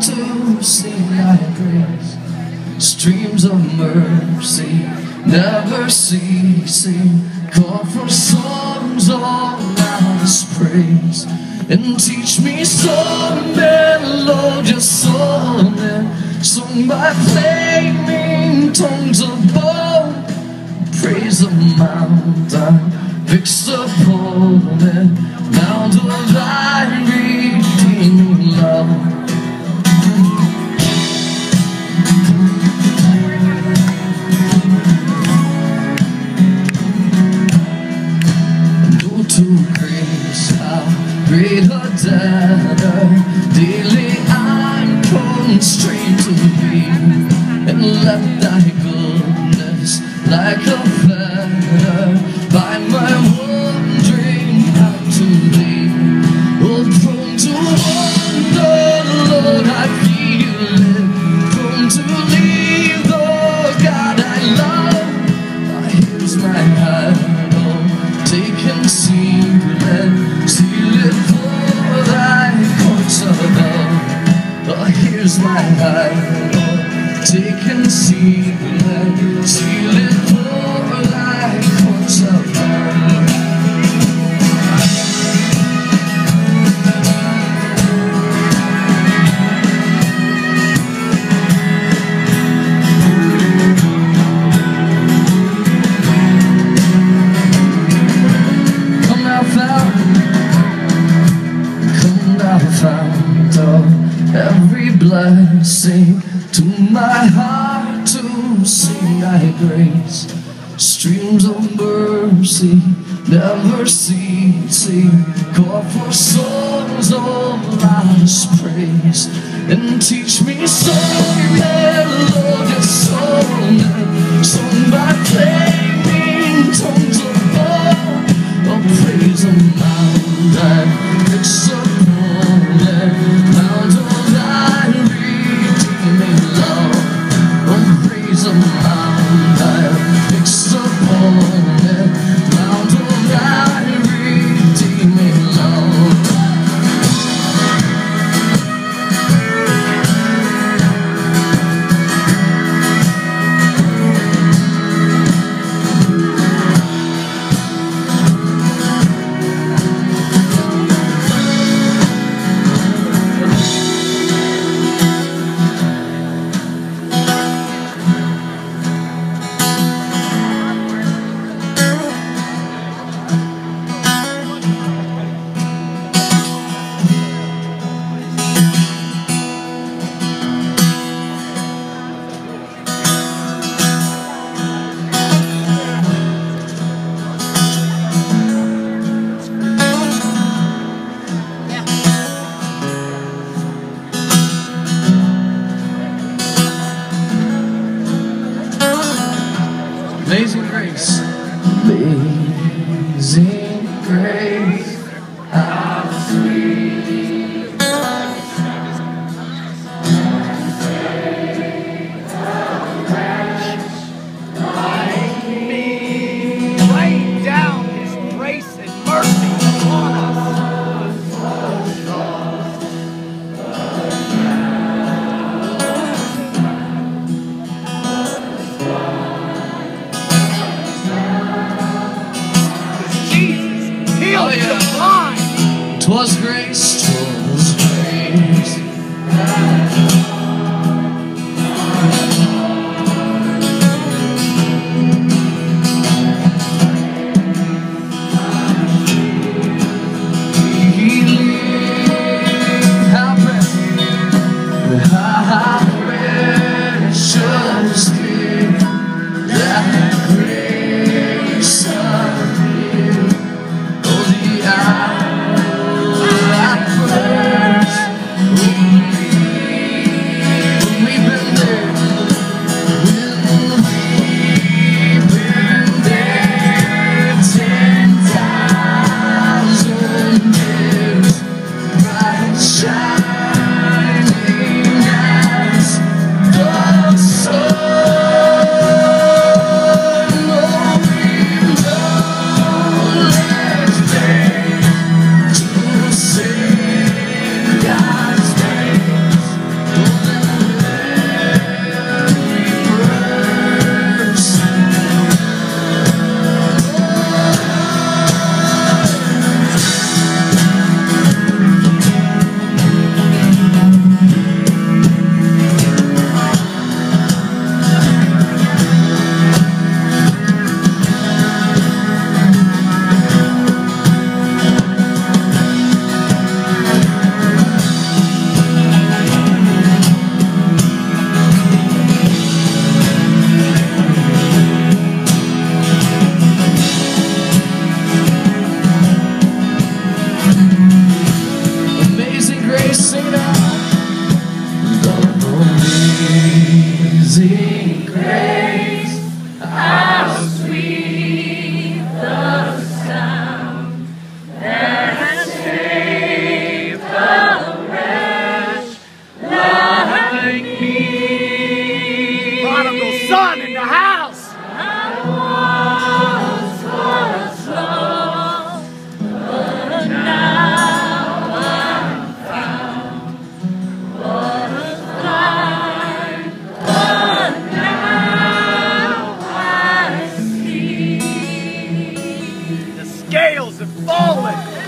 to sing thy praise. Streams of mercy never ceasing, call for songs all night's praise. And teach me some melodious song that sung by flaming tongues of bone. Praise the mount I fixed upon it, mount of thy redeeming love. Great debtor, daily I'm constrained to be, and let thy goodness like a feather bind my wandering out to thee. Oh, prone to wander, Lord, I feel it, prone to leave the God I love. I here's my idol, taken secret. Here's my heart, taken secret, seal it for thy courts of love. Come thou fount of every blessing, to my heart to sing thy grace. Streams of mercy never ceasing, call for songs of love's praise. And teach me some melodious song that sung by flaming tongues of love. Oh, praise the mount that fixed upon it, mount of amazing grace. Amazing grace, how sweet the wretch like me. Lay down his grace and mercy upon us. Amazing grace, how sweet the sound that saved a wretch like me. Prodigal son in the house. I once was lost, but now I'm found. Was blind, but now I see. The scales have fallen.